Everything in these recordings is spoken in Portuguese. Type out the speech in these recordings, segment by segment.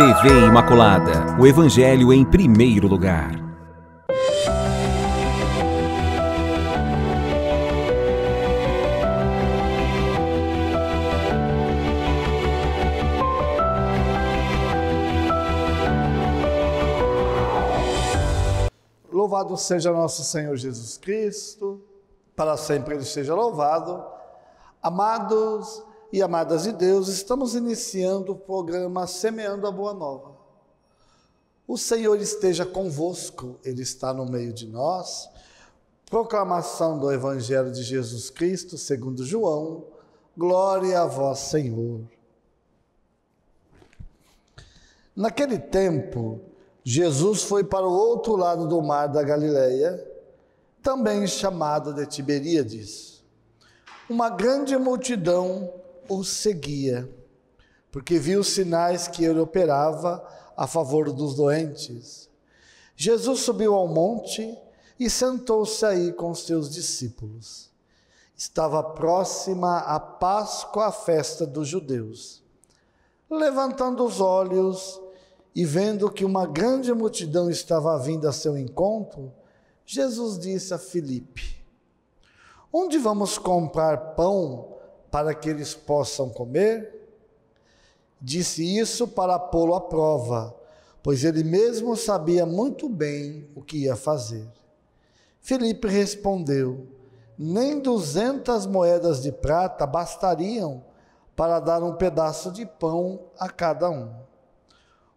TV Imaculada, o Evangelho em primeiro lugar. Louvado seja nosso Senhor Jesus Cristo, para sempre Ele seja louvado. Amados e amadas de Deus, estamos iniciando o programa Semeando a Boa Nova. O Senhor esteja convosco, Ele está no meio de nós. Proclamação do Evangelho de Jesus Cristo, segundo João. Glória a vós, Senhor. Naquele tempo, Jesus foi para o outro lado do mar da Galileia, também chamado de Tiberíades. Uma grande multidão o seguia, porque viu os sinais que ele operava a favor dos doentes. Jesus subiu ao monte e sentou-se aí com seus discípulos. Estava próxima a Páscoa, a festa dos judeus. Levantando os olhos e vendo que uma grande multidão estava vindo a seu encontro, Jesus disse a Filipe: "Onde vamos comprar pão para que eles possam comer?" Disse isso para pô-lo à prova, pois ele mesmo sabia muito bem o que ia fazer. Filipe respondeu: "Nem 200 moedas de prata bastariam para dar um pedaço de pão a cada um."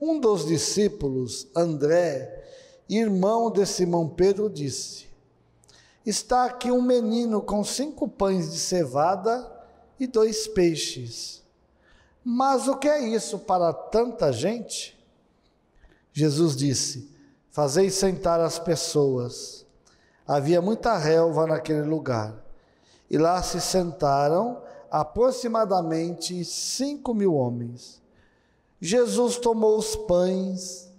Um dos discípulos, André, irmão de Simão Pedro, disse: "Está aqui um menino com 5 pães de cevada e 2 peixes. Mas o que é isso para tanta gente?" Jesus disse: "Fazei sentar as pessoas." Havia muita relva naquele lugar, e lá se sentaram aproximadamente 5.000 homens. Jesus tomou os pães,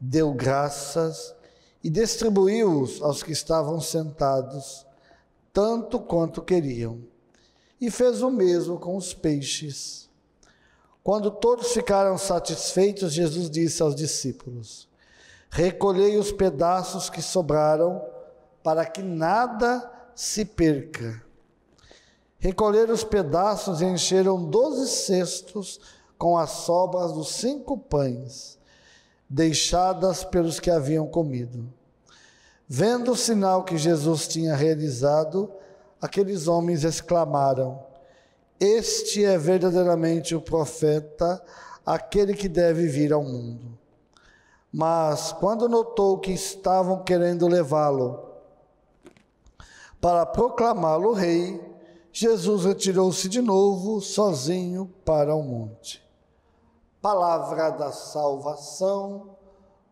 deu graças e distribuiu-os aos que estavam sentados, tanto quanto queriam. E fez o mesmo com os peixes. Quando todos ficaram satisfeitos, Jesus disse aos discípulos: "Recolhei os pedaços que sobraram, para que nada se perca." Recolheram os pedaços e encheram 12 cestos com as sobras dos 5 pães, deixadas pelos que haviam comido. Vendo o sinal que Jesus tinha realizado, aqueles homens exclamaram: "Este é verdadeiramente o profeta, aquele que deve vir ao mundo." Mas, quando notou que estavam querendo levá-lo para proclamá-lo rei, Jesus retirou-se de novo, sozinho, para o monte. Palavra da salvação,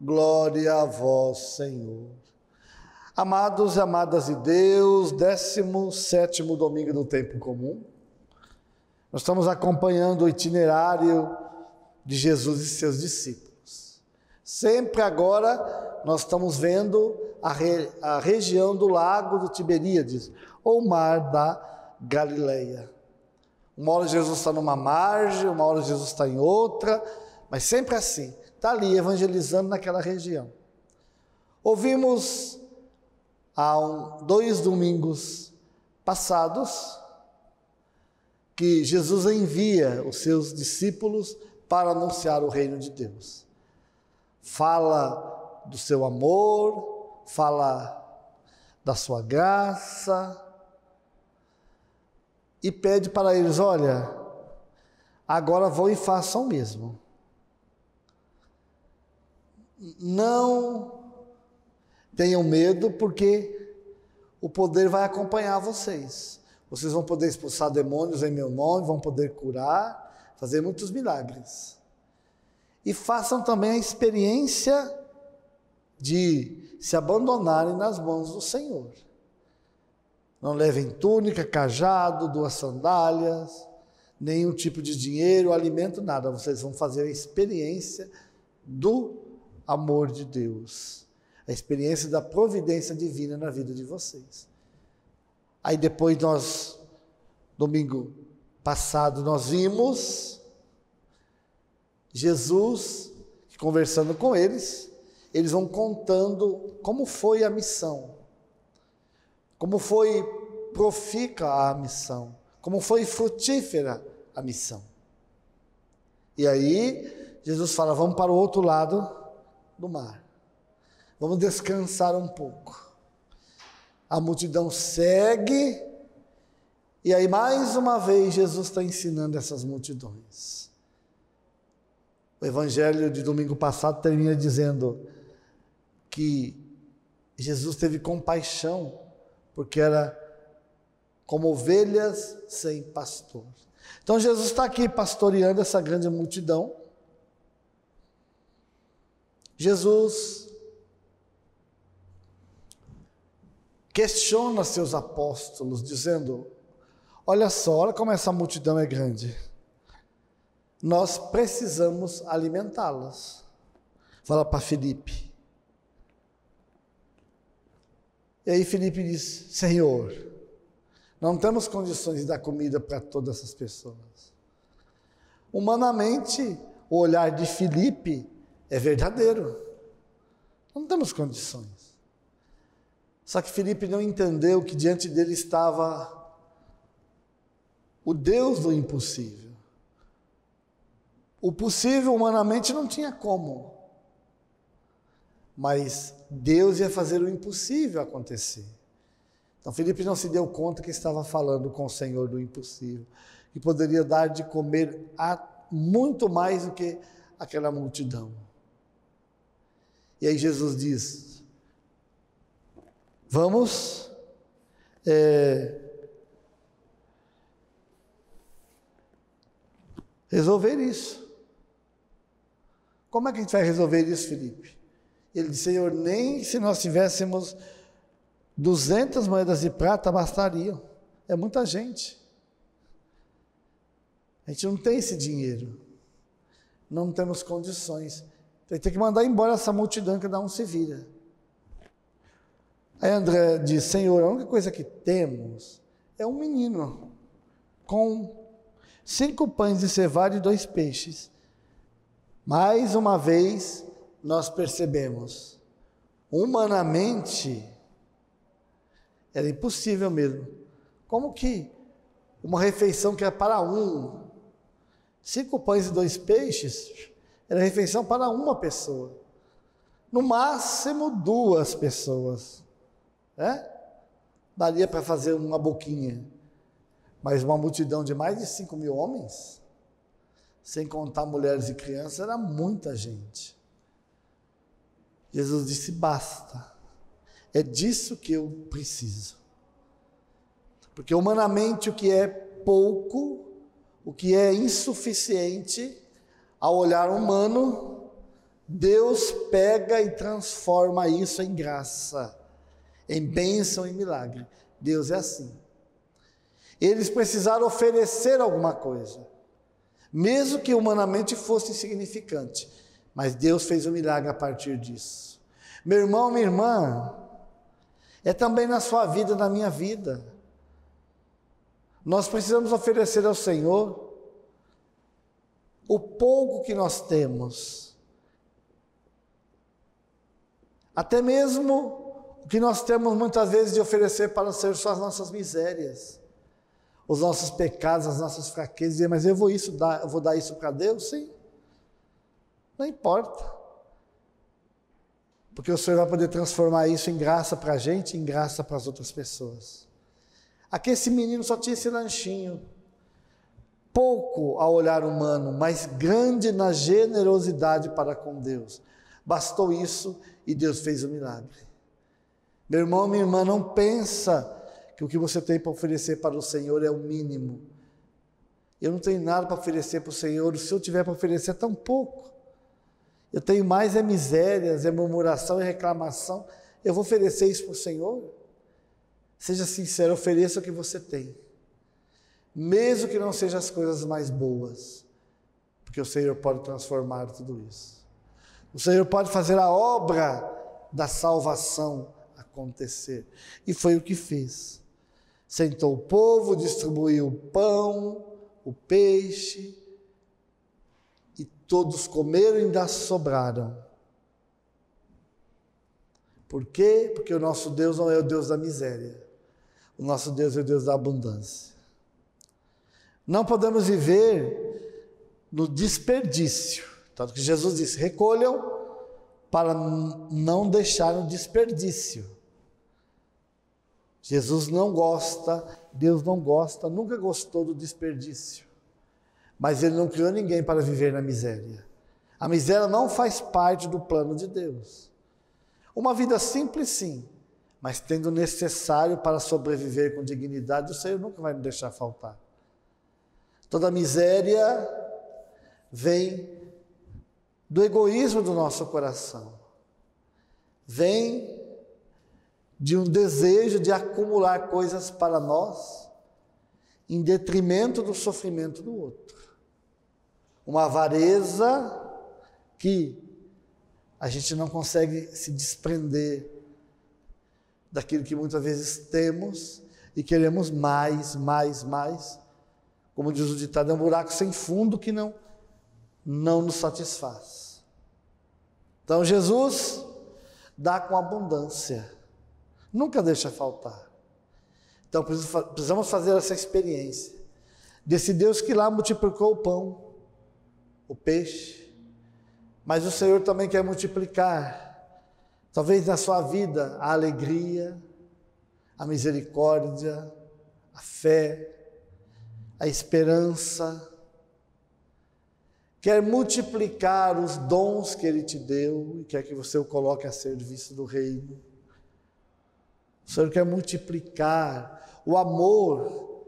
glória a vós, Senhor. Amados e amadas de Deus, 17º domingo do tempo comum. Nós estamos acompanhando o itinerário de Jesus e seus discípulos. Sempre agora, nós estamos vendo a região do lago do Tiberíades, ou mar da Galileia. Uma hora Jesus está numa margem, uma hora Jesus está em outra, mas sempre assim, está ali evangelizando naquela região. Ouvimos há 2 domingos passados que Jesus envia os seus discípulos para anunciar o reino de Deus. Fala do seu amor, fala da sua graça, e pede para eles: "Olha, agora vão e façam o mesmo. Não tenham medo, porque o poder vai acompanhar vocês. Vocês vão poder expulsar demônios em meu nome, vão poder curar, fazer muitos milagres. E façam também a experiência de se abandonarem nas mãos do Senhor. Não levem túnica, cajado, 2 sandálias, nenhum tipo de dinheiro, alimento, nada. Vocês vão fazer a experiência do amor de Deus, a experiência da providência divina na vida de vocês." Aí depois nós, domingo passado, nós vimos Jesus conversando com eles, eles vão contando como foi a missão, como foi profícua a missão, como foi frutífera a missão. E aí Jesus fala, vamos para o outro lado do mar, vamos descansar um pouco. A multidão segue, e aí mais uma vez Jesus está ensinando essas multidões. O Evangelho de domingo passado termina dizendo que Jesus teve compaixão, porque era como ovelhas sem pastor. Então Jesus está aqui pastoreando essa grande multidão. Jesus questiona seus apóstolos, dizendo, olha só, olha como essa multidão é grande. Nós precisamos alimentá-las. Fala para Filipe. E aí Filipe diz, Senhor, não temos condições de dar comida para todas essas pessoas. Humanamente, o olhar de Filipe é verdadeiro. Não temos condições. Só que Filipe não entendeu que diante dele estava o Deus do impossível. O possível humanamente não tinha como. Mas Deus ia fazer o impossível acontecer. Então Filipe não se deu conta que estava falando com o Senhor do impossível, que poderia dar de comer a muito mais do que aquela multidão. E aí Jesus diz, vamos resolver isso. Como é que a gente vai resolver isso, Filipe? Ele disse, Senhor, nem se nós tivéssemos 200 moedas de prata bastariam. É muita gente. A gente não tem esse dinheiro. Não temos condições. Então, tem que mandar embora essa multidão que dá um se vira. Aí André diz, Senhor, a única coisa que temos é um menino com 5 pães de cevada e 2 peixes. Mais uma vez, nós percebemos, humanamente, era impossível mesmo. Como que uma refeição que é para um, 5 pães e 2 peixes, era refeição para uma pessoa. No máximo 2 pessoas. Né? Daria para fazer uma boquinha. Mas uma multidão de mais de 5.000 homens, sem contar mulheres e crianças, era muita gente. Jesus disse, basta. É disso que eu preciso. Porque humanamente o que é pouco, o que é insuficiente, ao olhar humano, Deus pega e transforma isso em graça, em bênção e milagre. Deus é assim. Eles precisaram oferecer alguma coisa, mesmo que humanamente fosse insignificante, mas Deus fez um milagre a partir disso. Meu irmão, minha irmã, é também na sua vida, na minha vida. Nós precisamos oferecer ao Senhor o pouco que nós temos, até mesmo o que nós temos muitas vezes de oferecer para o Senhor são as nossas misérias, os nossos pecados, as nossas fraquezas. Dizer, mas eu vou dar isso para Deus? Sim. Não importa. Porque o Senhor vai poder transformar isso em graça para a gente, em graça para as outras pessoas. Aqui esse menino só tinha esse lanchinho. Pouco ao olhar humano, mas grande na generosidade para com Deus. Bastou isso e Deus fez o milagre. Meu irmão, minha irmã, não pensa que o que você tem para oferecer para o Senhor é o mínimo. Eu não tenho nada para oferecer para o Senhor, se eu tiver para oferecer é tão pouco. Eu tenho mais é misérias, é murmuração, é reclamação. Eu vou oferecer isso para o Senhor? Seja sincero, ofereça o que você tem. Mesmo que não sejam as coisas mais boas, porque o Senhor pode transformar tudo isso. O Senhor pode fazer a obra da salvação acontecer. E foi o que fez. Sentou o povo, distribuiu o pão, o peixe, e Todos comeram e ainda sobraram. Por quê? Porque o nosso Deus não é o Deus da miséria. O nosso Deus é o Deus da abundância. Não podemos viver no desperdício. Tanto que Jesus disse, recolham para não deixar o desperdício. Jesus não gosta, Deus não gosta, nunca gostou do desperdício. Mas Ele não criou ninguém para viver na miséria. A miséria não faz parte do plano de Deus. Uma vida simples, sim, mas tendo o necessário para sobreviver com dignidade, o Senhor nunca vai me deixar faltar. Toda miséria vem do egoísmo do nosso coração. Vem de um desejo de acumular coisas para nós, em detrimento do sofrimento do outro. Uma avareza que a gente não consegue se desprender daquilo que muitas vezes temos e queremos mais, mais, mais. Como diz o ditado, é um buraco sem fundo que não nos satisfaz. Então Jesus dá com abundância, nunca deixa faltar. Então precisamos fazer essa experiência desse Deus que lá multiplicou o pão, o peixe. Mas o Senhor também quer multiplicar, talvez na sua vida, a alegria, a misericórdia, a fé, a esperança. Quer multiplicar os dons que Ele te deu e quer que você o coloque a serviço do reino. O Senhor quer multiplicar o amor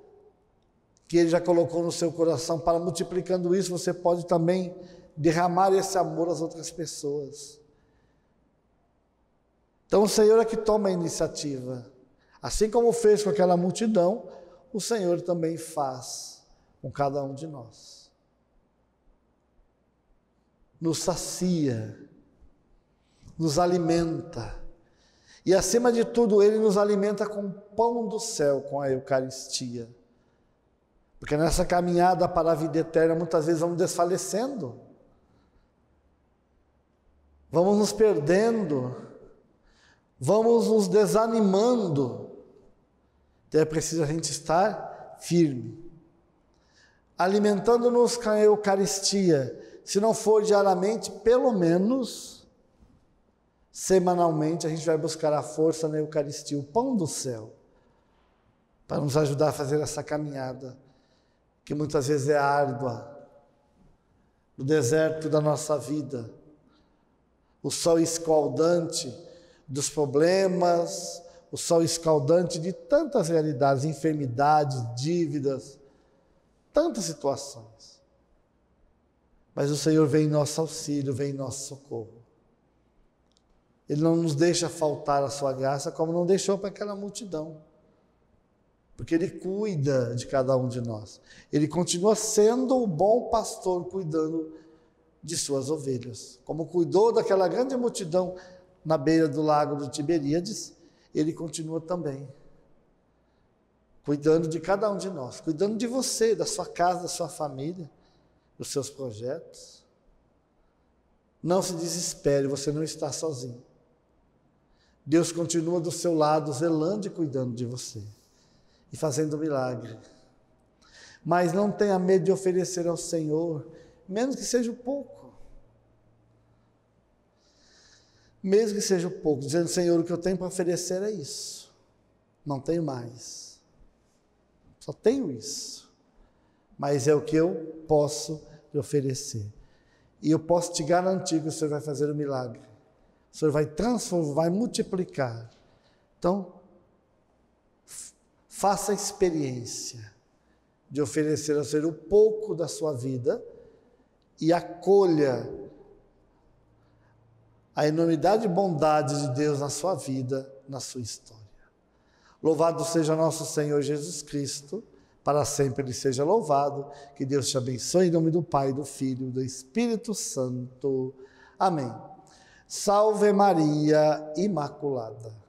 que Ele já colocou no seu coração. Para multiplicando isso, você pode também derramar esse amor às outras pessoas. Então o Senhor é que toma a iniciativa. Assim como fez com aquela multidão, o Senhor também faz com cada um de nós. Nos sacia, nos alimenta. E acima de tudo, Ele nos alimenta com o pão do céu, com a Eucaristia. Porque nessa caminhada para a vida eterna, muitas vezes vamos desfalecendo. Vamos nos perdendo, vamos nos desanimando. Então é preciso a gente estar firme, alimentando-nos com a Eucaristia. Se não for diariamente, pelo menos semanalmente, a gente vai buscar a força na Eucaristia, o pão do céu, para nos ajudar a fazer essa caminhada, que muitas vezes é árdua, no deserto da nossa vida. O sol escaldante dos problemas, o sol escaldante de tantas realidades, enfermidades, dívidas, tantas situações. Mas o Senhor vem em nosso auxílio, vem em nosso socorro. Ele não nos deixa faltar a sua graça, como não deixou para aquela multidão. Porque Ele cuida de cada um de nós. Ele continua sendo o bom pastor, cuidando de suas ovelhas. Como cuidou daquela grande multidão na beira do lago de Tiberíades, Ele continua também cuidando de cada um de nós, cuidando de você, da sua casa, da sua família, dos seus projetos. Não se desespere, você não está sozinho. Deus continua do seu lado, zelando e cuidando de você e fazendo um milagre. Mas não tenha medo de oferecer ao Senhor, mesmo que seja pouco. Mesmo que seja pouco, dizendo, Senhor, o que eu tenho para oferecer é isso. Não tenho mais. Só tenho isso. Mas é o que eu posso lhe oferecer. E eu posso te garantir que o Senhor vai fazer um milagre. O Senhor vai transformar, vai multiplicar. Então, faça a experiência de oferecer ao Senhor o pouco da sua vida e acolha a enormidade e bondade de Deus na sua vida, na sua história. Louvado seja nosso Senhor Jesus Cristo, para sempre Ele seja louvado. Que Deus te abençoe em nome do Pai, do Filho e do Espírito Santo. Amém. Salve Maria Imaculada.